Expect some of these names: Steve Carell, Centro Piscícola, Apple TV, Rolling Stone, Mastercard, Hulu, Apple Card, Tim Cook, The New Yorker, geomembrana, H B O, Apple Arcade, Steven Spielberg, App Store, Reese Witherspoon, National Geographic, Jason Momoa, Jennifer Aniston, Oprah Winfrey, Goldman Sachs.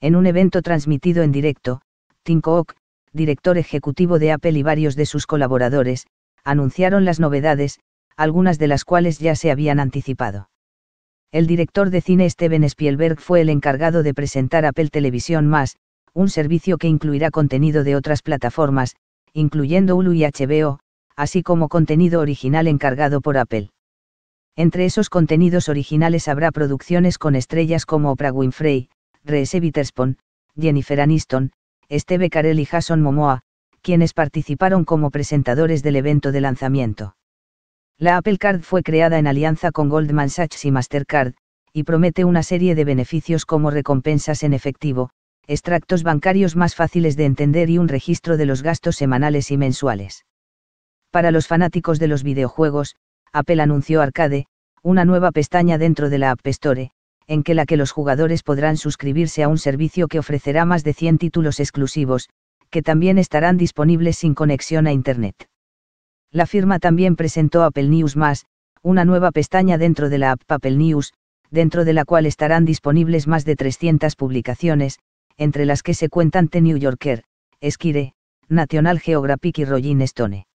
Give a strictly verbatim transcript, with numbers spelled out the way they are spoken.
En un evento transmitido en directo, Tim Cook, director ejecutivo de Apple, y varios de sus colaboradores, anunciaron las novedades, algunas de las cuales ya se habían anticipado. El director de cine Steven Spielberg fue el encargado de presentar Apple Television más, un servicio que incluirá contenido de otras plataformas, incluyendo Hulu y H B O, así como contenido original encargado por Apple. Entre esos contenidos originales habrá producciones con estrellas como Oprah Winfrey, Reese Witherspoon, Jennifer Aniston, Steve Carell y Jason Momoa, quienes participaron como presentadores del evento de lanzamiento. La Apple Card fue creada en alianza con Goldman Sachs y Mastercard, y promete una serie de beneficios como recompensas en efectivo, extractos bancarios más fáciles de entender y un registro de los gastos semanales y mensuales. Para los fanáticos de los videojuegos, Apple anunció Arcade, una nueva pestaña dentro de la App Store, en que la que los jugadores podrán suscribirse a un servicio que ofrecerá más de cien títulos exclusivos, que también estarán disponibles sin conexión a Internet. La firma también presentó Apple News más, una nueva pestaña dentro de la app Apple News, dentro de la cual estarán disponibles más de trescientas publicaciones, entre las que se cuentan The New Yorker, Esquire, National Geographic y Rolling Stone.